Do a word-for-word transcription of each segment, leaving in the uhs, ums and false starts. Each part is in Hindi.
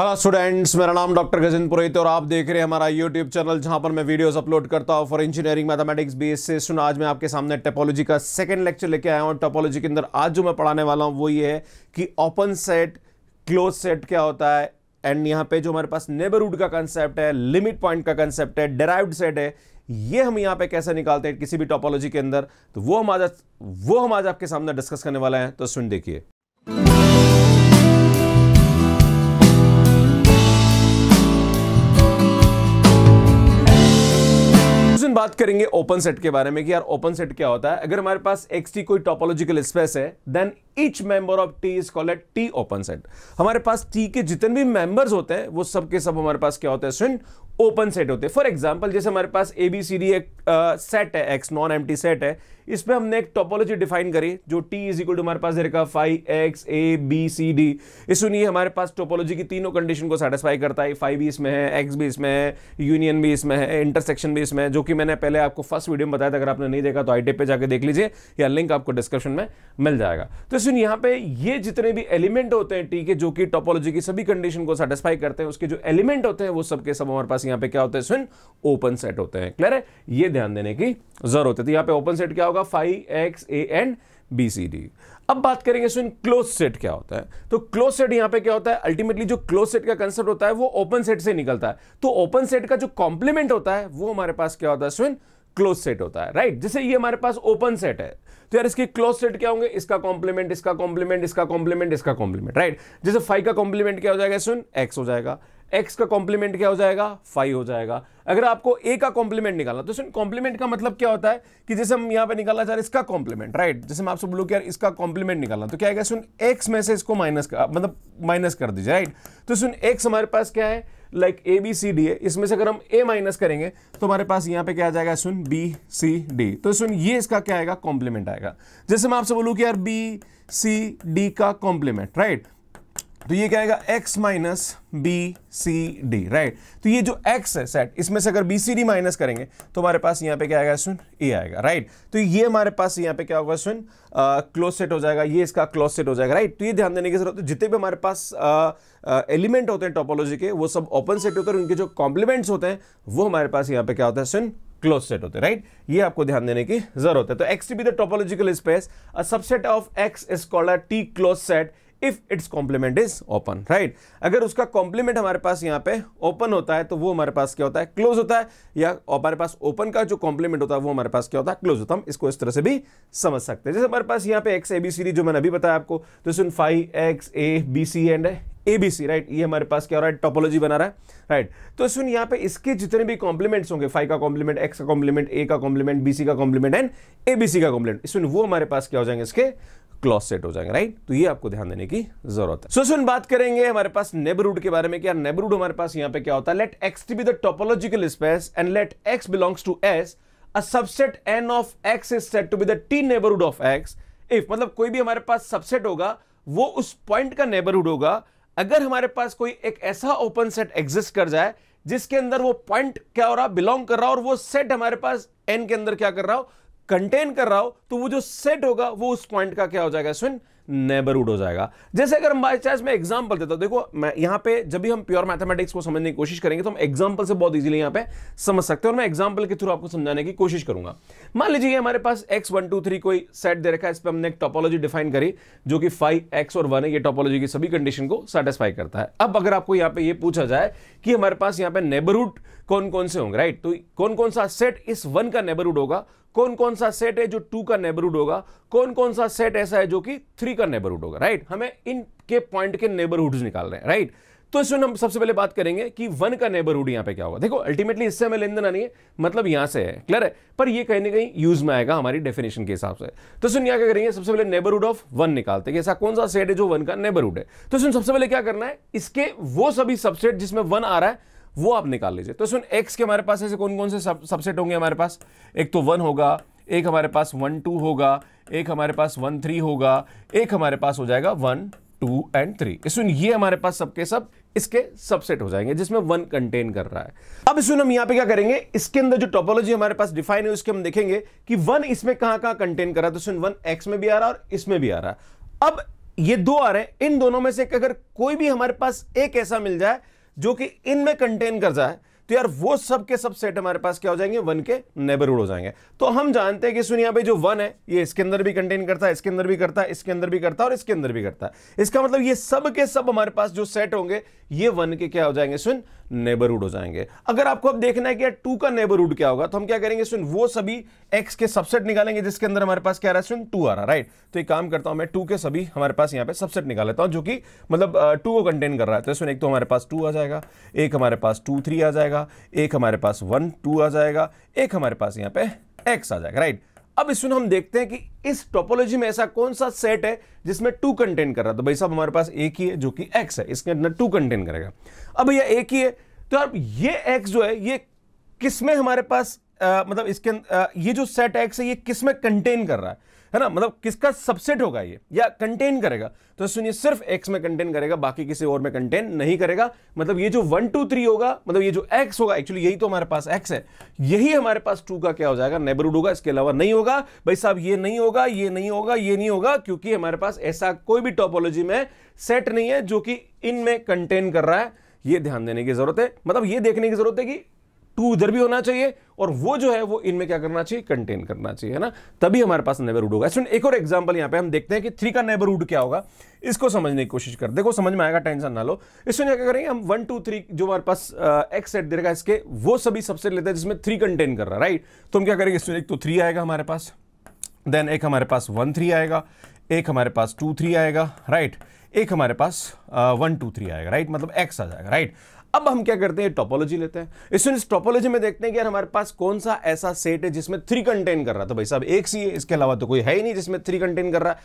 हेलो स्टूडेंट्स, मेरा नाम डॉक्टर गजेंद्र पुरोहित और आप देख रहे हैं हमारा यूट्यूब चैनल जहां पर मैं वीडियोस अपलोड करता हूं for engineering mathematics BSc student. आज मैं आपके सामने टोपोलॉजी का सेकंड लेक्चर लेके आया हूं। टोपोलॉजी के अंदर आज जो मैं पढ़ाने वाला हूं वो ये है कि ओपन सेट, क्लोज सेट क्या होता है, एंड यहाँ पे जो हमारे पास नेबरहुड का कंसेप्ट है, लिमिट पॉइंट का कंसेप्ट है, डेराइव्ड सेट है, ये हम यहाँ पे कैसे निकालते हैं किसी भी टोपोलॉजी के अंदर, तो वो हम आज वो हम आज आपके सामने डिस्कस करने वाला है। तो सुन देखिए, बात करेंगे ओपन सेट के बारे में कि यार ओपन सेट क्या होता है। अगर हमारे पास एक्स टी कोई टोपोलॉजिकल स्पेस है, then each member of T is called at T open set. हमारे पास टी के जितने भी मेंबर्स होते हैं वो सब के सब हमारे पास क्या होते हैं, स्टूडेंट, ओपन सेट होते हैं। फॉर एग्जांपल जैसे हमारे पास एबीसीडी एक सेट है, एक्स नॉन एम्प्टी सेट है, इसमें हमने एक टोपोलॉजी डिफाइन करी जो टी इज इक्वल टू हमारे पास रखा phi X A B C D. इस सुनिए हमारे पास टोपोलॉजी की तीनों कंडीशन को सेटिस्फाई करता है। फाइव भी इसमें है, एक्स भी इसमें है, यूनियन भी इसमें है, इंटरसेक्शन भी इसमें है, जो कि मैंने पहले आपको फर्स्ट वीडियो में बताया था। अगर आपने नहीं देखा तो आई टी पे जाके देख लीजिए या लिंक आपको डिस्क्रिप्शन में मिल जाएगा। तो सुनिए यहाँ पे ये जितने भी एलिमेंट होते हैं टी के जो कि टोपोलॉजी की सभी कंडीशन को सेटिस्फाई करते हैं, उसके जो एलिमेंट होते हैं वो सबके सब हमारे पास यहाँ पे क्या होते हैं, सुन ओपन सेट होते हैं। क्लियर है, ये ध्यान देने की जरूरत है। तो यहाँ पे ओपन सेट क्या होगा, phi X A and B C D. अब बात करेंगे सुन क्लोज सेट क्या होता है। तो क्लोज सेट यहाँ पे क्या होता है, अल्टीमेटली जो क्लोज सेट का कंसेप्ट होता है वो ओपन सेट से निकलता है। तो ओपन सेट का जो कॉम्प्लीमेंट होता है वो हमारे पास क्या होता है, सुन क्लोज सेट होता है, राइट right? जैसे ये हमारे पास ओपन सेट है तो यार इसके क्लोज सेट क्या होंगे, इसका कॉम्प्लीमेंट, इसका कॉम्प्लीमेंट, इसका कॉम्प्लीमेंट, इसका कॉम्प्लीमेंट, राइट right? जैसे फाइव का कॉम्प्लीमेंट क्या हो जाएगा, सुन एक्स हो जाएगा। एक्स का कॉम्प्लीमेंट क्या हो जाएगा, फाइव हो जाएगा। अगर आपको ए का कॉम्प्लीमेंट निकालना तो सुन कॉम्प्लीमेंट का मतलब क्या होता है कि जैसे हम यहाँ पे निकालना चाह रहे इसका कॉम्प्लीमेंट, राइट, जैसे हम आपसे बोलूँ कि यार इसका कॉम्प्लीमेंट निकालना तो क्या है, सुन एक्स में से इसको माइनस कर, मतलब माइनस कर दीजिए, राइट। तो सुन एक्स हमारे पास क्या है, like A B C D है, इसमें से अगर हम ए माइनस करेंगे तो हमारे पास यहाँ पे क्या आ जाएगा, सुन बी सी डी। तो सुन ये इसका क्या आएगा, कॉम्प्लीमेंट आएगा। जैसे मैं आपसे बोलूँ कि यार बी सी डी का कॉम्प्लीमेंट, राइट, तो ये क्या आएगा, x minus B C D, right. तो ये जो x है सेट, इसमें से अगर बी सी डी माइनस करेंगे तो हमारे पास यहाँ पे क्या आएगा, सुन a आएगा, राइट। तो ये हमारे पास यहाँ पे क्या होगा, सुन क्लोज सेट हो जाएगा, ये इसका क्लोज सेट हो जाएगा, राइट। तो ये ध्यान देने की जरूरत है, जितने भी हमारे पास एलिमेंट uh, होते हैं टोपोलॉजी के वो सब ओपन सेट होते हैं और उनके जो कॉम्प्लीमेंट्स होते हैं वो हमारे पास यहाँ पे क्या होता है, सुन क्लोज सेट होते हैं, राइट। ये आपको ध्यान देने की जरूरत है। तो X to be the topological space, a subset of X is called a T close set if its complement is open, right. अगर उसका कॉम्प्लीमेंट हमारे पास यहाँ पे ओपन होता है तो वो हमारे पास क्या होता है, क्लोज होता है, या हमारे पास ओपन का जो कॉम्प्लीमेंट होता है वो हमारे पास क्या होता है, क्लोज होता है। हम इसको इस तरह से भी समझ सकते हैं। जैसे हमारे पास यहाँ पे X A B C D जो मैंने अभी बताया आपको, तो सुन phi X A B C and A B C, right, ये हमारे पास क्या हो रहा है, टोपोलॉजी बना रहा है, राइट। तो सुन यहाँ पे इसके जितने भी कॉम्प्लीमेंट्स होंगे, फाइव का कॉम्प्लीमेंट, एक्स का कॉम्प्लीमेंट, ए का कॉम्प्लीमेंट, बी सी का complement and A B C का कॉम्प्लीमेंट, सुन वो हमारे पास क्या हो जाएंगे, इसके क्लोज सेट हो जाएंगे, राइट। तो ये आपको ध्यान देने की जरूरत है। सो सुन बात करेंगे हमारे पास नेबरहुड के बारे में कि यार नेबरहुड हमारे पास यहाँ पे क्या होता है। Let X to be the topological space and let X belongs to S, a subset N of X is said to be the T neighbourhood of X if, मतलब कोई भी हमारे पास सबसेट होगा वो उस पॉइंट का नेबरहुड होगा अगर हमारे पास कोई एक ऐसा ओपन सेट एग्जिस्ट कर जाए जिसके अंदर वो पॉइंट क्या हो रहा, बिलोंग कर रहा हो, और वो सेट हमारे पास एन के अंदर क्या कर रहा हो, कंटेन कर रहा हो, तो वो जो सेट होगा वो उस पॉइंट का क्या हो जाएगा, सुन नेबरहुड हो जाएगा। जैसे अगर हम बाय चांस में एग्जांपल देता हूं, देखो मैं यहां पे जब भी हम प्योर मैथमेटिक्स को समझने की कोशिश करेंगे तो हम एग्जांपल से बहुत इजीली यहां पे समझ सकते हैं और मैं एग्जांपल के थ्रू आपको समझाने की कोशिश करूंगा। मान लीजिए हमारे पास एक्स वन टू थ्री कोई सेट दे रखा है, इस पर हमने एक टोपोलॉजी डिफाइन करी जो कि फाइव एक्स और वन है, ये टोपोलॉजी की सभी कंडीशन को सेटिस्फाई करता है। अब अगर आपको यहाँ पे ये पूछा जाए कि हमारे पास यहाँ पे नेबरहुड कौन कौन से होंगे, राइट, तो कौन कौन सा सेट इस वन का नेबरहुड होगा, कौन कौन सा सेट है जो टू का नेबरहुड होगा, कौन कौन सा सेट ऐसा है जो कि थ्री का नेबरहुड होगा, राइट, हमें इनके पॉइंट के नेबरहुड्स निकालने हैं, राइट। तो इसमें हम सबसे पहले बात करेंगे कि वन का नेबरहुड यहाँ पे क्या होगा। देखो अल्टीमेटली इससे हमें लेन देना नहीं है, मतलब यहाँ से है, क्लियर है, पर ये कहीं ना कहीं यूज में आएगा हमारी डेफिनेशन के हिसाब से। तो सुन यहाँ क्या करेंगे, सबसे पहले नेबरहुड ऑफ वन निकालते हैं, ऐसा कौन सा सेट है जो वन का नेबरहुड है। तो सुन सबसे पहले क्या करना है, इसके वो सभी सबसेट जिसमें वन आ रहा है वो आप निकाल लीजिए। तो सुन एक्स के हमारे पास ऐसे कौन कौन से सब सबसेट होंगे, हमारे पास एक तो वन होगा, एक हमारे पास वन टू होगा, एक हमारे पास वन थ्री होगा, एक हमारे पास हो जाएगा वन टू एंड थ्री। सुन ये हमारे पास सबके सब इसके सबसेट हो जाएंगे जिसमें वन कंटेन कर रहा है। अब सुन हम यहाँ पे क्या करेंगे, इसके अंदर जो टोपोलॉजी हमारे पास डिफाइन है उसके हम देखेंगे कि वन इसमें कहाँ कहाँ कंटेन कर रहा है। तो सुन वन एक्स में भी आ रहा है और इसमें भी आ रहा है। अब ये दो आ रहे हैं, इन दोनों में से अगर कोई भी हमारे पास एक ऐसा मिल जाए जो कि इनमें कंटेन कर जाए तो यार वो सब के सब सेट हमारे पास क्या हो जाएंगे, वन के नेबरहुड हो जाएंगे। तो हम जानते हैं कि सुनिए यहाँ पे जो वन है ये इसके अंदर भी कंटेन करता है, इसके अंदर भी करता है, इसके अंदर भी करता है और इसके अंदर भी करता है। इसका मतलब ये सब के सब हमारे पास जो सेट होंगे ये वन के क्या हो जाएंगे सुन, नेबरहुड हो जाएंगे। अगर आपको अब देखना है कि यार टू का नेबरहुड क्या होगा तो हम क्या करेंगे सुन, वो सभी एक्स के सबसेट निकालेंगे जिसके अंदर हमारे पास क्या आ रहा है सुन, टू आ रहा है, राइट। तो ये काम करता हूं मैं, टू के सभी हमारे पास यहाँ पे सबसेट निकाल लेता हूँ जो कि मतलब टू को कंटेन कर रहा है। तो सुन एक तो हमारे पास टू आ जाएगा, एक हमारे पास टू थ्री आ जाएगा, एक हमारे पास वन टू आ जाएगा, एक हमारे पास यहाँ पे एक्स आ जाएगा, राइट। अब इसमें हम देखते हैं कि इस टोपोलॉजी में ऐसा कौन सा सेट है जिसमें टू कंटेन कर रहा है। तो भाई साहब हमारे पास एक ही है जो कि एक्स है, इसके अंदर टू कंटेन करेगा। अब भैया एक ही है तो अब ये एक्स जो है ये किसमें हमारे पास आ, मतलब इसके आ, ये जो सेट एक्स है ये किसमें कंटेन कर रहा है है ना, मतलब किसका सबसेट होगा ये या कंटेन करेगा। तो सुनिए सिर्फ एक्स में कंटेन करेगा, बाकी किसी और में कंटेन नहीं करेगा। मतलब ये जो वन टू थ्री होगा, मतलब ये जो एक्स होगा, एक्चुअली यही तो हमारे पास एक्स है, यही हमारे पास टू का क्या हो जाएगा, नेबरहुड होगा। इसके अलावा नहीं होगा भाई साहब, ये नहीं होगा, ये नहीं होगा, ये नहीं होगा, क्योंकि हमारे पास ऐसा कोई भी टोपोलॉजी में सेट नहीं है जो कि इनमें कंटेन कर रहा है। ये ध्यान देने की जरूरत है, मतलब ये देखने की जरूरत है कि टू उधर भी होना चाहिए और वो जो है वो इनमें क्या करना चाहिए, कंटेन करना चाहिए, है ना, तभी हमारे पास नेबरहुड होगा। सुन एक और एग्जांपल यहाँ पे हम देखते हैं कि थ्री का नेबरहुड क्या होगा, इसको समझने की कोशिश कर, देखो समझ में आएगा, टेंशन ना लो। इसमें क्या करेंगे हम, वन टू थ्री जो हमारे पास एक्स सेट देगा इसके वो सभी सबसेट लेते हैं जिसमें थ्री कंटेन कर रहा है, राइट। तो हम क्या करेंगे इसमें एक तो थ्री आएगा हमारे पास, देन एक हमारे पास वन थ्री आएगा, एक हमारे पास टू थ्री आएगा, राइट, एक हमारे पास वन टू थ्री आएगा, राइट, मतलब एक्स आ जाएगा, राइट। अब हम क्या करते हैं, टोपोलॉजी लेते हैं। इसमें इस टोपोलॉजी में देखते हैं कि यार हमारे पास कौन सा ऐसा सेट है जिसमें थ्री कंटेन कर रहा है। तो भाई साहब एक सी है, इसके अलावा तो कोई है ही नहीं जिसमें थ्री कंटेन कर रहा है।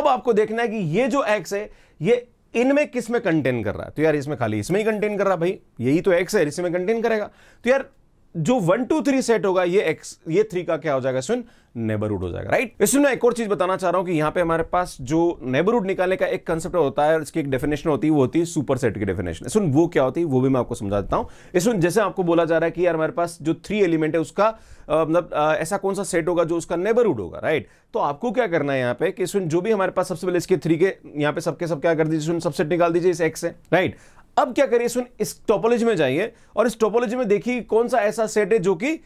अब आपको देखना है कि ये जो एक्स है ये इनमें किसमें कंटेन कर रहा है। तो यार इसमें खाली इसमें ही कंटेन कर रहा है, भाई यही तो एक्स है, इसमें कंटेन करेगा। तो यार जो वन टू थ्री सेट होगा ये एक्स, ये थ्री का क्या हो जाएगा सुन, नेबरहुड हो जाएगा, राइट। इसमें मैं एक और चीज बताना चाह रहा हूं कि यहाँ पे हमारे पास जो नेबरहुड निकालने का एक कंसेप्ट होता है और इसकी एक डेफिनेशन होती है, वो होती है सुपर सेट की डेफिनेशन। सुन वो क्या होती है वो भी मैं आपको समझा देता हूँ। इसमें जैसे आपको बोला जा रहा है कि यार हमारे पास जो थ्री एलिमेंट है उसका मतलब ऐसा कौन सा सेट होगा जो उसका नेबरहुड होगा, राइट। तो आपको क्या करना है यहाँ पे कि सुन जो भी हमारे पास सबसे पहले इसके थ्री के यहाँ पे सबके सब क्या कर दीजिए सुन, सबसेट निकाल दीजिए इस एक्स से, राइट। अब क्या करिए सुन, इस टोपोलॉजी में जाइए और इस टोपोलॉजी में देखिए कौन सा ऐसा सेट है जो कि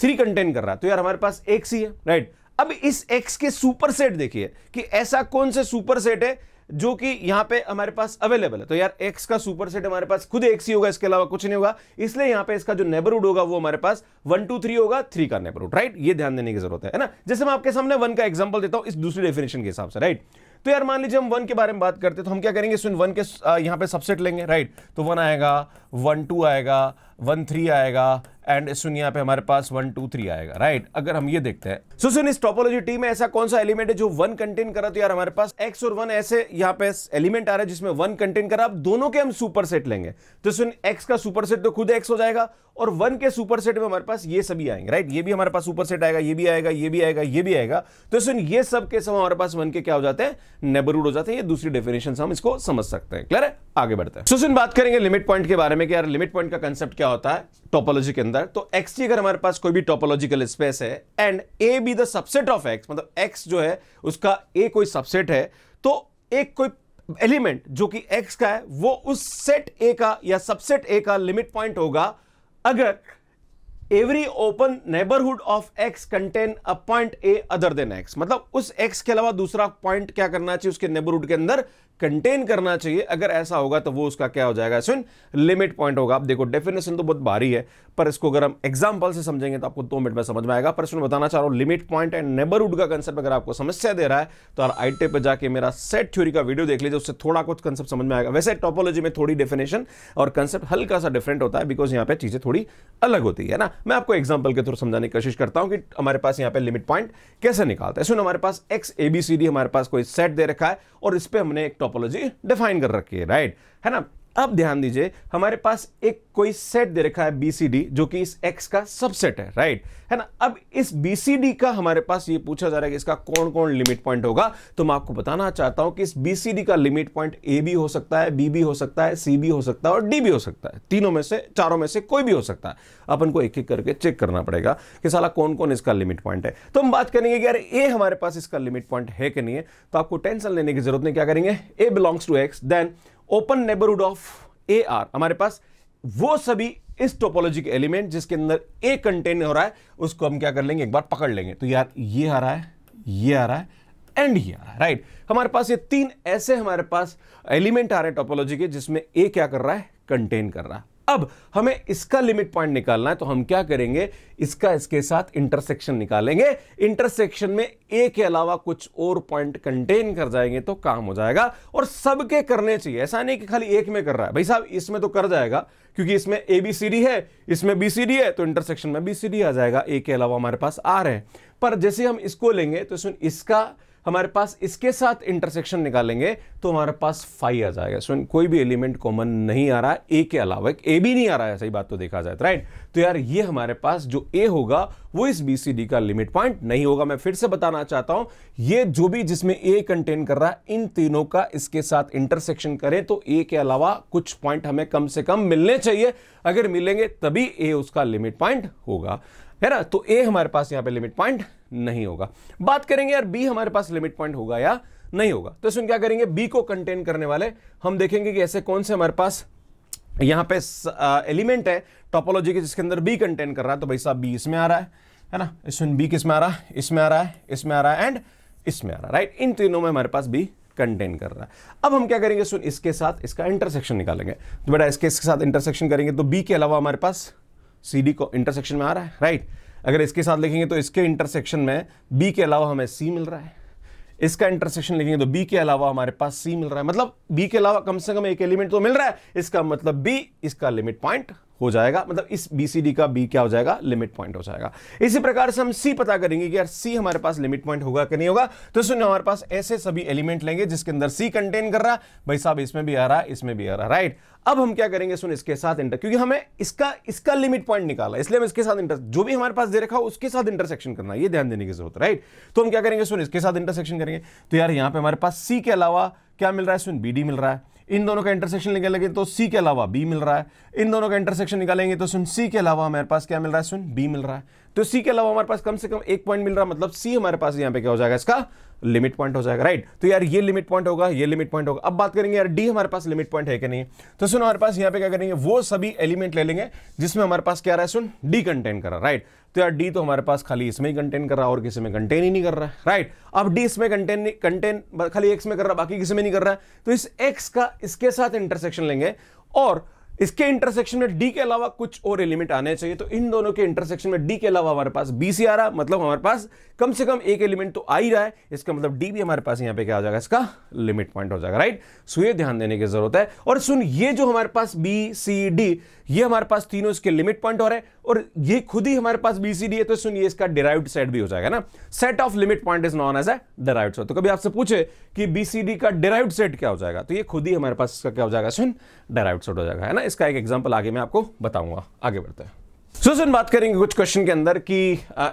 थ्री कंटेन कर रहा है। तो यार हमारे पास एक्स ही है, राइट। अब इस एक्स के सुपर सेट देखिए कि ऐसा कौन से सुपर सेट है जो कि यहाँ पे हमारे पास अवेलेबल है। तो यार एक्स का सुपर सेट हमारे पास खुद एक्स ही होगा, इसके अलावा कुछ नहीं होगा, इसलिए यहाँ पे इसका जो नेबरहुड होगा वो हमारे पास वन टू थ्री होगा, थ्री का नेबरहुड, राइट। ये ध्यान देने की जरूरत है ना। जैसे मैं आपके सामने वन का एग्जाम्पल देता हूँ इस दूसरी डेफिनेशन के हिसाब से, राइट। तो यार मान लीजिए हम वन के बारे में बात करते हैं, तो हम क्या करेंगे सुन, वन के यहाँ पे सबसेट लेंगे, राइट। तो वन आएगा, वन टू आएगा, वन थ्री आएगा एंड सुन यहाँ पे हमारे पास वन टू थ्री आएगा, राइट। अगर हम ये देखते हैं सो so, सुन इस टोपोलॉजी टी में ऐसा कौन सा एलिमेंट है जो वन कंटेन करा। तो यार हमारे पास एक्स और वन ऐसे यहाँ पे एलिमेंट आ रहा है जिसमें वन कंटेन करा। अब दोनों के हम सुपर सेट लेंगे तो सुन एक्स का सुपर सेट तो खुद एक्स हो जाएगा और वन के सुपर सेट में हमारे पास ये सभी आएंगे, राइट। ये भी हमारे पास सुपर सेट आएगा, ये भी आएगा, ये भी आएगा, ये भी आएगा। तो सुन ये सब के सब हमारे पास वन के क्या हो जाते हैं, नेबरहुड हो जाते हैं। ये दूसरी डेफिनेशन से हम इसको समझ सकते हैं, क्लियर है। आगे बढ़ते हैं। सो सुन बात करेंगे लिमिट पॉइंट के बारे में कि यार लिमिट पॉइंट का कंसेप्ट क्या होता है टोपोलॉजी के अंदर। तो एक्स की अगर हमारे पास कोई भी टोपोलॉजिकल स्पेस है and A be the subset of X, मतलब एक्स जो है उसका ए कोई सबसेट है, तो एक कोई एलिमेंट जो कि एक्स का है वो उस सेट ए का या सबसेट ए का लिमिट पॉइंट होगा अगर every open neighbourhood of X contain a point A other than X. मतलब उस एक्स के अलावा दूसरा पॉइंट क्या करना चाहिए, उसके नेबरहुड के अंदर कंटेन करना चाहिए। अगर ऐसा होगा तो वो उसका क्या हो जाएगा सुन, लिमिट पॉइंट होगा। आप देखो डेफिनेशन तो बहुत भारी है पर इसको अगर हम एग्जांपल से समझेंगे तो आपको दो मिनट में समझ में आएगा। पर सुन बताना चाह रहा हूँ लिमिट पॉइंट एंड नेबरहुड का कंसेप्ट अगर आपको समस्या दे रहा है तो यार आईटी पे जाके मेरा सेट थ्योरी का वीडियो देख लीजिए, उससे थोड़ा कुछ कंसेप्ट समझ में आएगा। वैसे टोपोलॉजी में थोड़ी डेफिनेशन और कंसेप्ट हल्का सा डिफरेंट होता है बिकॉज यहाँ पे चीजें थोड़ी अलग होती है ना। मैं आपको एग्जाम्पल के थ्रू समझाने की कोशिश करता हूँ कि हमारे पास यहाँ पे लिमिट पॉइंट कैसे निकालते हैं। सुन हमारे पास X A B C D हमारे पास कोई सेट दे रखा है और इस पर हमने टोपोलॉजी डिफाइन कर रखी है, राइट, है ना। अब ध्यान दीजिए, हमारे पास एक कोई सेट दे रखा है B C D जो कि इस X का सबसेट है, राइट है ना। अब इस B C D का हमारे पास ये पूछा जा रहा है कि इसका कौन कौन लिमिट पॉइंट होगा। तो मैं आपको बताना चाहता हूं कि इस B C D का लिमिट पॉइंट A भी हो सकता है, B भी हो सकता है, C भी हो सकता है और D भी हो सकता है। तीनों में से, चारों में से कोई भी हो सकता है। अपन को एक एक करके चेक करना पड़ेगा कि साला कौन कौन इसका लिमिट पॉइंट है। तो हम बात करेंगे कि यार A हमारे पास इसका लिमिट पॉइंट है कि नहीं है। तो आपको टेंशन लेने की जरूरत नहीं, क्या करेंगे, A belongs to X, then open neighbourhood of A are, हमारे पास वो सभी इस टोपोलॉजी के एलिमेंट जिसके अंदर ए कंटेन हो रहा है उसको हम क्या कर लेंगे, एक बार पकड़ लेंगे। तो यार ये आ रहा है, ये आ रहा है एंड ये आ रहा है, राइट। हमारे पास ये तीन ऐसे हमारे पास एलिमेंट आ रहे हैं टोपोलॉजी के जिसमें ए क्या कर रहा है, कंटेन कर रहा है। अब हमें इसका लिमिट पॉइंट निकालना है, तो हम क्या करेंगे, इसका इसके साथ इंटरसेक्शन निकालेंगे। इंटरसेक्शन में ए के अलावा कुछ और पॉइंट कंटेन कर जाएंगे तो काम हो जाएगा। और सबके करने चाहिए, ऐसा नहीं कि खाली एक में कर रहा है। भाई साहब इसमें तो कर जाएगा क्योंकि इसमें ए बी सी डी है, इसमें बी सी डी है, तो इंटरसेक्शन में बी सी डी आ जाएगा, ए के अलावा हमारे पास आ रहे हैं। पर जैसे हम इसको लेंगे तो इसमें इसका हमारे पास इसके साथ इंटरसेक्शन निकालेंगे तो हमारे पास फाइव आ जाएगा। सो कोई भी एलिमेंट कॉमन नहीं आ रहा ए के अलावा, एक ए भी नहीं आ रहा है, सही बात तो देखा जाए, राइट। तो यार ये हमारे पास जो ए होगा वो इस बी सी डी का लिमिट पॉइंट नहीं होगा। मैं फिर से बताना चाहता हूं, ये जो भी जिसमें ए कंटेन कर रहा है इन तीनों का इसके साथ इंटरसेक्शन करें तो ए के अलावा कुछ पॉइंट हमें कम से कम मिलने चाहिए। अगर मिलेंगे तभी ए उसका लिमिट पॉइंट होगा, है ना। तो ए हमारे पास यहाँ पे लिमिट पॉइंट नहीं होगा। बात करेंगे यार बी हमारे पास लिमिट पॉइंट होगा या नहीं होगा। तो इसमें क्या करेंगे, बी को कंटेन करने वाले हम देखेंगे कि ऐसे कौन से हमारे पास यहाँ पे एलिमेंट है टोपोलॉजी के जिसके अंदर बी कंटेन कर रहा है। तो भाई साहब बी इसमें आ रहा है, है ना। इसमें बी किस में आ रहा है, इसमें आ रहा है, इसमें आ रहा है एंड इसमें आ रहा है, राइट। इन तीनों में हमारे पास बी कंटेन कर रहा है। अब हम क्या करेंगे, सुन इसके साथ इसका इंटरसेक्शन निकालेंगे। तो बेटा इसके साथ इंटरसेक्शन करेंगे तो बी के अलावा हमारे पास सी डी को इंटरसेक्शन में आ रहा है, राइट। अगर इसके साथ लिखेंगे तो इसके इंटरसेक्शन में बी के अलावा हमें सी मिल रहा है। इसका इंटरसेक्शन लिखेंगे तो बी के अलावा हमारे पास सी मिल रहा है। मतलब बी के अलावा कम से कम एक एलिमेंट तो मिल रहा है। इसका मतलब बी इसका लिमिट पॉइंट हो जाएगा, मतलब इस बी सी डी का बी क्या हो जाएगा, लिमिट पॉइंट हो जाएगा। इसी प्रकार से हम सी पता करेंगे कि यार सी हमारे पास लिमिट पॉइंट होगा कि नहीं होगा। तो सुनिए हमारे पास ऐसे सभी एलिमेंट लेंगे जिसके अंदर सी कंटेन कर रहा है। भाई साहब इसमें भी आ रहा है, इसमें भी आ रहा है, राइट। अब हम क्या करेंगे, सुन इसके साथ इंटर, क्योंकि हमें इसका इसका लिमिट पॉइंट निकाला इसलिए हम इसके साथ इंटर, जो भी हमारे पास दे रखा हो उसके साथ इंटरसेक्शन करना, ये ध्यान देने की जरूरत, राइट। तो हम क्या करेंगे, सुन इसके साथ इंटरसेक्शन करेंगे तो यार यहाँ पे हमारे पास सी के अलावा क्या मिल रहा है, सुन बी डी मिल रहा है। इन दोनों का इंटरसेक्शन निकालेंगे तो सी के अलावा बी मिल रहा है। इन दोनों का इंटरसेक्शन निकालेंगे तो सुन सी के अलावा हमारे पास क्या मिल रहा है, सुन बी मिल रहा है। तो सी के अलावा हमारे पास कम से कम एक पॉइंट मिल रहा है, मतलब सी हमारे पास यहाँ पे क्या हो जाएगा, इसका लिमिट पॉइंट हो जाएगा, राइट। तो यार ये लिमिट पॉइंट होगा, ये लिमिट पॉइंट होगा। अब बात करेंगे यार डी हमारे पास लिमिट पॉइंट है कि नहीं। तो सुन हमारे पास यहाँ पे क्या करेंगे, वो सभी एलिमेंट ले लेंगे जिसमें हमारे पास क्या रहा है, सुन डी कंटेन कर रहा है, राइट। तो यार डी तो हमारे पास खाली इसमें ही कंटेन कर रहा है और किसी में कंटेन ही नहीं कर रहा है, राइट। अब डी इसमें कंटेन कंटेन खाली एक्स में कर रहा है, बाकी किसी में नहीं कर रहा है। तो इस एक्स का इसके साथ इंटरसेक्शन लेंगे और इसके इंटरसेक्शन में डी के अलावा कुछ और एलिमेंट आने चाहिए। तो इन दोनों के इंटरसेक्शन में डी के अलावा हमारे पास बी सी आ रहा, मतलब हमारे पास कम से कम एक एलिमेंट तो आ ही रहा है। इसका मतलब डी भी हमारे पास यहाँ पे क्या हो जाएगा, इसका लिमिट पॉइंट हो जाएगा, राइट। सो ये ध्यान देने की जरूरत है। और सुन ये जो हमारे पास बी सी डी, ये हमारे पास तीनों इसके लिमिट पॉइंट हो रहे हैं और ये खुद ही हमारे पास बी सी डी है। तो सुन ये इसका डिराइव्ड सेट भी हो जाएगा ना। Set of limit point is known as a derived set. तो कभी आपसे पूछे कि बी सी डी का डिराइव्ड सेट क्या हो जाएगा, तो ये खुद ही हमारे पास इसका क्या हो जाएगा, सुन डिराइव्ड सेट हो जाएगा, है ना। इसका एक एग्जांपल आगे मैं आपको बताऊंगा। आगे बढ़ते हैं। सो सुन बात करेंगे कुछ क्वेश्चन के अंदर कि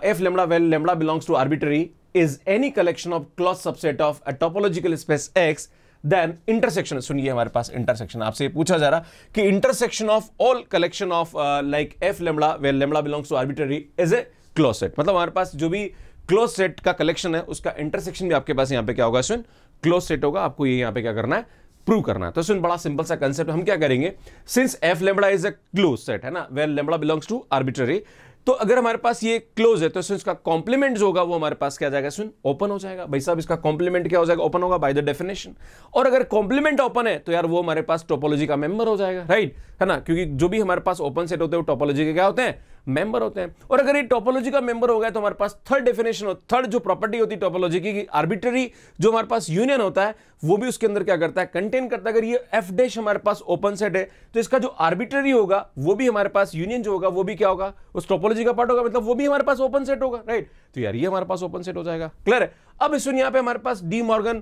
F lambda well lambda belongs to arbitrary is any collection of close subset of a topological space X, then intersection. सुनिए हमारे पास इंटरसेक्शन, आपसे पूछा जा रहा कि intersection of all collection of like F lambda well lambda belongs to arbitrary is a close set. मतलब हमारे पास जो भी क्लोज सेट का कलेक्शन है उसका इंटरसेक्शन भी आपके पास यहाँ पे क्या होगा, सुन क्लोज सेट होगा। आपको ये यहाँ पे क्या करना है, प्रूव करना है। तो सुन बड़ा सिंपल सा कंसेप्ट, हम क्या करेंगे, since F lambda is a close set, है ना, well lambda belongs to arbitrary, तो अगर हमारे पास ये क्लोज है तो सुन इसका कॉम्प्लीमेंट जो होगा वो हमारे पास क्या जाएगा, सुन ओपन हो जाएगा। भाई साहब इसका कॉम्प्लीमेंट क्या हो जाएगा, ओपन होगा बाय द डेफिनेशन। और अगर कॉम्प्लीमेंट ओपन है तो यार वो हमारे पास टोपोलॉजी का मेंबर हो जाएगा, राइट, है ना, क्योंकि जो भी हमारे पास ओपन सेट होते हैं वो टोपोलॉजी के क्या होते हैं, मेंबर होते हैं। और अगर ये टोपोलॉजी का मेंबर हो गया तो हमारे पास थर्ड डेफिनेशन हो, थर्ड जो प्रॉपर्टी होती है टोपोलॉजी की, आर्बिट्ररी जो हमारे पास यूनियन होता है वो भी उसके अंदर क्या करता है, कंटेन करता है। अगर ये एफ डैश हमारे पास ओपन सेट है तो इसका जो आर्बिट्ररी होगा वो भी हमारे पास यूनियन जो होगा वो भी क्या होगा, उस टोपोलॉजी का पार्ट होगा, मतलब वो भी हमारे पास ओपन सेट होगा, राइट। तो यार ये हमारे पास ओपन सेट हो जाएगा, क्लियर है। अब इस यहाँ पे हमारे पास डी मॉर्गन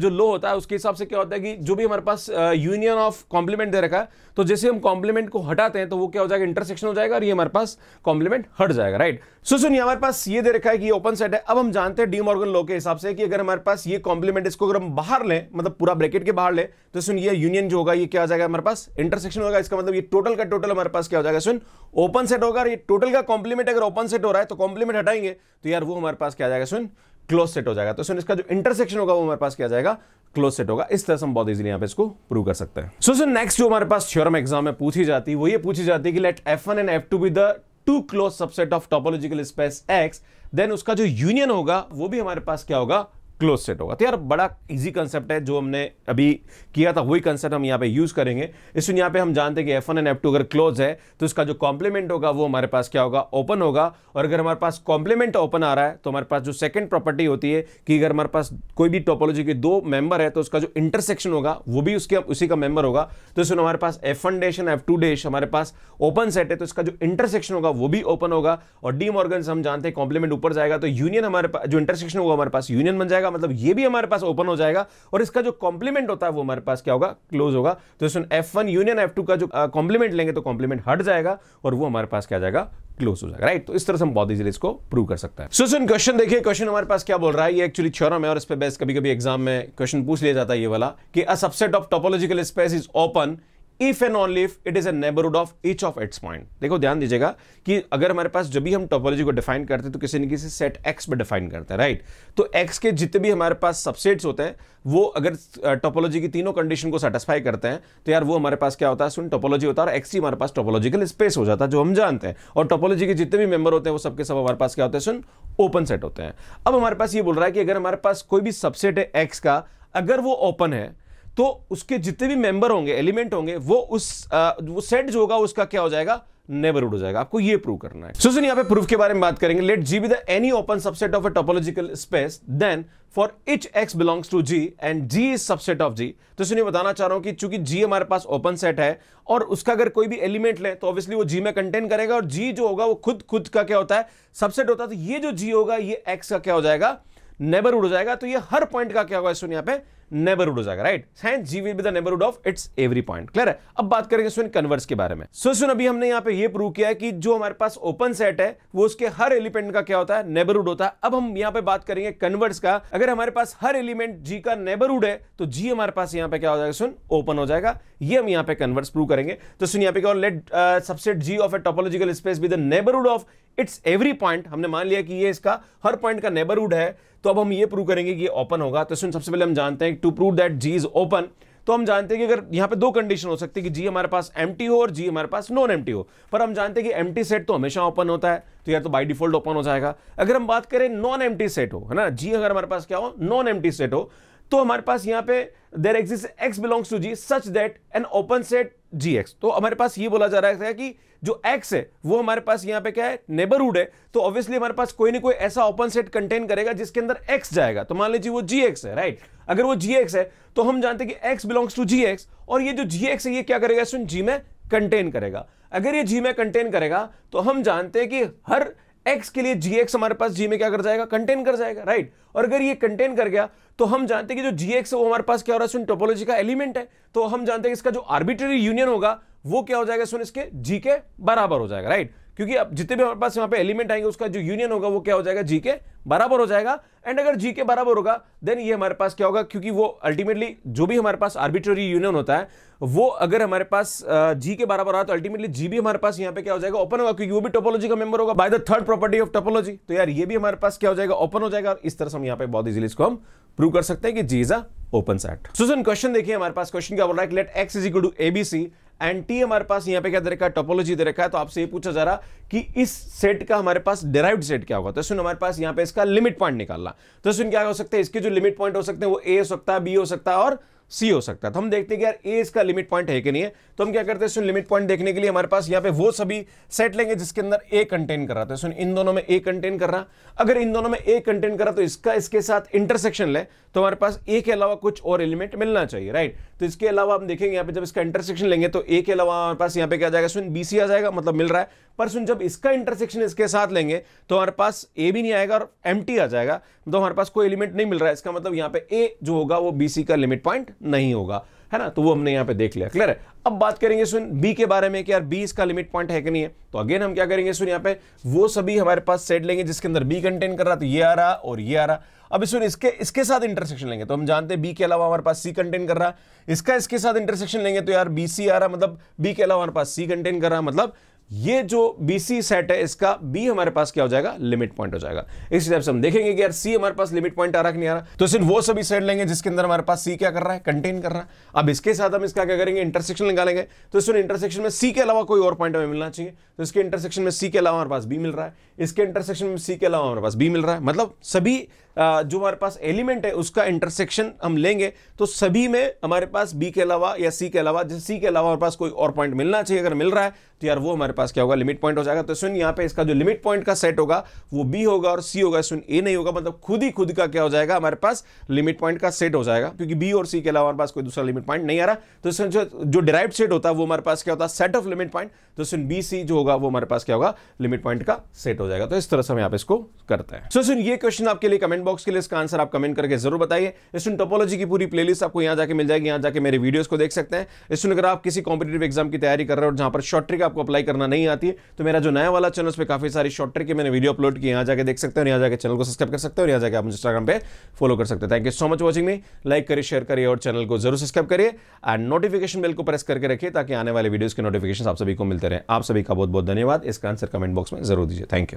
जो लो होता है उसके हिसाब से क्या होता है कि जो भी हमारे पास यूनियन ऑफ कॉम्प्लीमेंट दे रखा है, तो जैसे हम कॉम्प्लीमेंट को हटाते हैं तो वो क्या हो जाएगा, इंटरसेक्शन हो जाएगा और ये हमारे पास कॉम्प्लीमेंट हट जाएगा, राइट। सो सुनिए हमारे पास ये दे रखा है कि ये ओपन सेट है। अब हम जानते हैं डी मॉर्गन लो के हिसाब से कि अगर हमारे पास ये कॉम्प्लीमेंट इसको अगर हम बाहर लें, मतलब पूरा ब्रैकेट के बाहर लें, तो सुनिए यूनियन जो होगा ये क्या हो जाएगा हमारे पास इंटरसेक्शन होगा। इसका मतलब ये टोटल का टोटल हमारे पास क्या हो जाएगा, सुन ओपन सेट होगा। और ये टोटल का कॉम्प्लीमेंट अगर ओपन सेट हो रहा है तो कॉम्प्लीमेंट हटाएंगे तो यार वो हमारे पास क्या आ जाएगा, सुन क्लोज सेट हो जाएगा। तो सुन इसका जो इंटरसेक्शन होगा वो हमारे पास क्या आ जाएगा, क्लोज सेट होगा। इस तरह से हम बहुत इजीली यहाँ पे इसको प्रूव कर सकते हैं। सो सुन नेक्स्ट जो हमारे पास थ्योरम एग्जाम में पूछी जाती है वो ये पूछी जाती है कि let F one and F two be the two close subset of topological space X, then उसका जो यूनियन होगा वो भी हमारे पास क्या होगा, क्लोज सेट होगा। तो यार बड़ा इजी कंसेप्ट है, जो हमने अभी किया था वही कंसेप्ट हम यहाँ पे यूज करेंगे। इसमें यहाँ पे हम जानते हैं कि F one and F two अगर क्लोज है तो इसका जो कॉम्प्लीमेंट होगा वो हमारे पास क्या होगा, ओपन होगा। और अगर हमारे पास कॉम्प्लीमेंट ओपन आ रहा है तो हमारे पास जो सेकंड प्रॉपर्टी होती है कि अगर हमारे पास कोई भी टोपोलॉजी के दो मेंबर है तो उसका जो इंटरसेक्शन होगा वो भी उसके उसी का मेंबर होगा। तो इसमें हमारे पास F one dash and F two dash हमारे पास ओपन सेट है तो इसका जो इंटरसेक्शन होगा वो भी ओपन होगा। और डी मॉर्गन से हम जानते हैं कॉम्प्लीमेंट ऊपर जाएगा तो यूनियन हमारे पास, जो इंटरसेक्शन होगा हमारे पास यूनियन बन जाएगा, मतलब ये भी हमारे पास ओपन हो जाएगा। और इसका जो कॉम्प्लीमेंट होता है वो हमारे पास क्या होगा, क्लोज होगा। तो इसमें F one union F two का जो कॉम्प्लीमेंट लेंगे तो कॉम्प्लीमेंट हट जाएगा और वो हमारे पास क्या जाएगा, क्लोज हो जाएगा, राइट। तो इस तरह से हम बहुत इजीली इसको प्रूव कर सकते हैं। सो सुन क्वेश्चन देखिए, क्वेश्चन हमारे पास क्या बोल रहा है, ये एक्चुअली थ्योरम है और इस पे बेस्ड कभी-कभी एग्जाम में क्वेश्चन पूछ लिया जाता है ये वाला कि a subset of topological space is open if and only if it is a neighbourhood of each of its point. देखो ध्यान दीजिएगा कि अगर हमारे पास जब भी हम टोपोलॉजी को डिफाइन करते हैं तो किसी न किसी सेट एक्स पर डिफाइन करते हैं, राइट। तो एक्स के जितने भी हमारे पास सबसेट्स होते हैं वो अगर टोपोलॉजी की तीनों कंडीशन को सेटिस्फाई करते हैं तो यार वो हमारे पास क्या होता है, सुन टोपोलॉजी होता है। और एक्स ही हमारे पास टोपोलॉजिकल स्पेस हो जाता है जो हम जानते हैं। और टोपोलॉजी के जितने भी मेंबर होते हैं वो सबके सब हमारे पास क्या होते हैं, सुन ओपन सेट होते हैं। अब हमारे पास ये बोल रहा है कि अगर हमारे पास कोई भी सबसेट है एक्स का, अगर वो ओपन है तो उसके जितने भी मेंबर होंगे, एलिमेंट होंगे, वो उस आ, वो सेट जो होगा उसका क्या हो जाएगा, नेबरहुड हो जाएगा। आपको ये प्रूव करना है। सो सुनिए यहाँ पे प्रूफ के बारे में बात करेंगे। Let G be the any open subset of a topological space, then for each X belongs to G and G is subset of G. तो सुनिए बताना चाह रहा हूं कि चूंकि जी हमारे पास ओपन सेट है और उसका अगर कोई भी एलिमेंट ले तो ऑब्वियसली वो जी में कंटेन करेगा और जी जो होगा वो खुद खुद का क्या होता है, सबसेट होता है। तो ये जो जी होगा ये एक्स का क्या हो जाएगा, नेबरहुड हो जाएगा। तो ये हर पॉइंट का क्या होगा, सुनिए यहाँ पे नेबरहुड हो जाएगा, right. Hence G will be the neighbourhood of its every point, clear है। अब बात करेंगे सुन कन्वर्स के बारे में। सो सुन अभी हमने यहाँ पे ये प्रूव किया है कि जो हमारे पास ओपन सेट है वो उसके हर एलिमेंट का क्या होता है, नेबरहुड होता है। अब हम यहाँ पे बात करेंगे कन्वर्स का। अगर हमारे पास हर एलिमेंट जी का नेबरहुड है तो जी हमारे पास यहाँ पे क्या हो जाएगा, सुन ओपन हो जाएगा। ये हम यहाँ पे कन्वर्स प्रूव करेंगे। तो सुन यहाँ पे क्या, let subset G of a topological space be the neighbourhood of its every point. हमने मान लिया कि ये इसका हर पॉइंट का नेबरहुड है, तो अब हम ये प्रूव करेंगे कि ये ओपन होगा। तो सुन सबसे पहले हम जानते हैं to prove that G is open, तो हम जानते हैं कि अगर यहाँ पे दो कंडीशन हो सकती है कि जी हमारे पास एम्प्टी हो और जी हमारे पास नॉन एम्प्टी हो। पर हम जानते हैं कि एम्प्टी सेट तो हमेशा ओपन होता है तो यार तो बाय डिफॉल्ट ओपन हो जाएगा। अगर हम बात करें नॉन एम्प्टी सेट हो, है ना, जी अगर हमारे पास क्या हो, नॉन एम्प्टी सेट हो, तो हमारे पास यहाँ पे there exist X belongs to G such that an open set G X. तो हमारे पास ये बोला जा रहा है कि जो एक्स है वो हमारे पास यहाँ पे क्या है, नेबरहुड है। तो ऑब्वियसली हमारे पास कोई ना कोई ऐसा ओपन सेट कंटेन करेगा जिसके अंदर एक्स जाएगा। तो मान लीजिए वो जी एक्स है, राइट। अगर वो जी एक्स है तो हम जानते हैं कि X belongs to G X, और ये जो जी एक्स है ये क्या करेगा, सुन जी में कंटेन करेगा। अगर ये जी में कंटेन करेगा तो हम जानते हैं कि हर एक्स के लिए जी एक्स हमारे पास जी में क्या कर जाएगा, कंटेन कर जाएगा, राइट। और अगर ये कंटेन कर गया तो हम जानते हैं कि जो जी एक्स है वो हमारे पास क्या हो रहा है, सुन टोपोलॉजी का एलिमेंट है। तो हम जानते हैं कि इसका जो आर्बिट्ररी यूनियन होगा वो क्या हो जाएगा, सुन इसके जी के बराबर हो जाएगा, राइट। क्योंकि अब जितने भी हमारे पास यहाँ पे एलिमेंट आएंगे उसका जो यूनियन होगा वो क्या हो जाएगा, जी के बराबर हो जाएगा। एंड अगर जी के बराबर होगा देन ये हमारे पास क्या होगा, क्योंकि वो अल्टीमेटली जो भी हमारे पास आर्बिट्ररी यूनियन होता है वो अगर हमारे पास जी के बराबर आ तो अल्टीमेटली जी भी हमारे पास यहाँ पे क्या हो जाएगा, ओपन होगा, क्योंकि वो भी टोपोलॉजी का मेंबर होगा by the third property of topology. तो यार ये भी हमारे पास क्या हो जाएगा, ओपन हो जाएगा। और इस तरह से हम यहाँ पे बहुत इजीली इसको हम प्रूव कर सकते हैं कि G is a open set. So सुन क्वेश्चन देखिए हमारे पास, क्वेश्चन क्या बोल रहा है, let X is equal to ABC and T हमारे पास यहाँ पे क्या दे रखा है, टोपोलॉजी दे रखा है। तो आपसे ये पूछा जा रहा कि इस सेट का हमारे पास डेराइव्ड सेट क्या होगा। तो सुन हमारे पास यहाँ पे इसका लिमिट पॉइंट निकालना। तो सुन क्या हो सकते हैं, इसके जो लिमिट पॉइंट हो सकते हैं वो ए हो सकता है, बी हो सकता है और सी हो सकता है। तो हम देखते हैं कि यार ए इसका लिमिट पॉइंट है कि नहीं है। तो हम क्या करते हैं, सुन लिमिट पॉइंट देखने के लिए हमारे पास यहाँ पे वो सभी सेट लेंगे जिसके अंदर ए कंटेन कर रहा था। सुन इन दोनों में ए कंटेन कर रहा, अगर इन दोनों में ए कंटेन कर रहा तो इसका इसके साथ इंटरसेक्शन ले तो हमारे पास ए के अलावा कुछ और एलिमेंट मिलना चाहिए, राइट। तो इसके अलावा हम देखेंगे यहाँ पे जब इसका इंटरसेक्शन लेंगे तो ए के अलावा हमारे पास यहाँ पे क्या जाएगा, सुन बी सी आ जाएगा, मतलब मिल रहा है। पर सुन जब इसका इंटरसेक्शन इसके साथ लेंगे तो हमारे पास ए भी नहीं आएगा और एम टी आ जाएगा, तो हमारे पास कोई एलिमेंट नहीं मिल रहा है। इसका मतलब यहाँ पे ए जो होगा वो बी सी का लिमिट पॉइंट नहीं होगा, है ना। तो वो हमने यहाँ पे देख लिया, क्लियर है। अब बात करेंगे सुन बी के बारे में कि यार बी इसका लिमिट पॉइंट है कि नहीं है। तो अगेन हम क्या करेंगे, सुन यहाँ पे वो सभी हमारे पास सेट लेंगे जिसके अंदर बी कंटेन कर रहा, तो ये आ रहा और ये आ रहा। अब सुन इसके इसके साथ इंटरसेक्शन लेंगे तो हम जानते हैं बी के अलावा हमारे पास सी कंटेन कर रहा, इसका इसके साथ इंटरसेक्शन लेंगे तो यार बी सी आ रहा, मतलब बी के अलावा हमारे पास सी कंटेन कर रहा, मतलब ये जो बी सी सेट है इसका बी हमारे पास क्या हो जाएगा, लिमिट पॉइंट हो जाएगा। इस हिसाब से हम देखेंगे कि यार सी हमारे पास लिमिट पॉइंट आ रहा कि नहीं आ रहा। तो सिर्फ वो सभी सेट लेंगे जिसके अंदर हमारे पास सी क्या कर रहा है, कंटेन कर रहा है। अब इसके साथ हम इसका क्या करेंगे, इंटरसेक्शन निकालेंगे। तो इसमें इंटरसेक्शन में सी के अलावा कोई और पॉइंट हमें मिलना चाहिए, तो इसके इंटरसेक्शन में सी के अलावा हमारे पास बी मिल रहा है, इसके इंटरसेक्शन में सी के अलावा हमारे पास बी मिल रहा है, मतलब सभी जो हमारे पास एलिमेंट है उसका इंटरसेक्शन हम लेंगे तो सभी में हमारे पास बी के अलावा या सी के अलावा, जैसे सी के अलावा हमारे पास कोई और पॉइंट मिलना चाहिए, अगर मिल रहा है तो यार वो हमारे पास क्या होगा, लिमिट पॉइंट हो जाएगा। तो सुन यहाँ पे इसका जो लिमिट पॉइंट का सेट होगा वो बी होगा और सी होगा, सुन ए नहीं होगा, मतलब खुद ही खुद का क्या हो जाएगा, हमारे पास लिमिट पॉइंट का सेट हो जाएगा, क्योंकि बी और सी के अलावा हमारे पास कोई दूसरा लिमिट पॉइंट नहीं आ रहा। तो इसमें जो जो डिराइव्ड सेट होता है वो हमारे पास क्या होता है, सेट ऑफ लिमिट पॉइंट। तो सुन बी सी जो होगा वो हमारे पास क्या होगा, लिमिट पॉइंट का सेट हो जाएगा। तो इस तरह से हम यहाँ पे इसको करते हैं। सो सुन ये क्वेश्चन आपके लिए, कमेंट बॉक्स के लिए इसका आंसर आप कमेंट करके जरूर बताइए। इसमें टोपोलॉजी की पूरी प्लेलिस्ट आपको यहाँ जाके मिल जाएगी, यहाँ जाके मेरे वीडियोस को देख सकते हैं। इसमें अगर आप किसी कॉम्पिटिटिव एग्जाम की तैयारी कर रहे हो और जहाँ पर शॉर्ट ट्रिक आपको अप्लाई करना नहीं आती है तो मेरा जो नया वाला चैनल उस पर काफी सारी शॉर्ट ट्रिक के मैंने वीडियो अपलोड की, यहाँ जाके देख सकते हो, यहाँ जाके चैनल को सब्सक्राइब कर सकते हो, यहाँ जाके आप मुझे इंस्टाग्राम पे फॉलो कर सकते हो। Thank you so much watching me, like करिए, शेयर करिए और चैनल को जरूर सब्सक्राइब करिए एंड नोटिफिकेशन बेल को प्रेस करके रखिए ताकि आने वाले वीडियोज के नोटिफिकेशन आप सभी को मिलते रहे। आप सभी का बहुत बहुत धन्यवाद। इसका आंसर कमेंट बॉक्स में जरूर दीजिए। Thank you.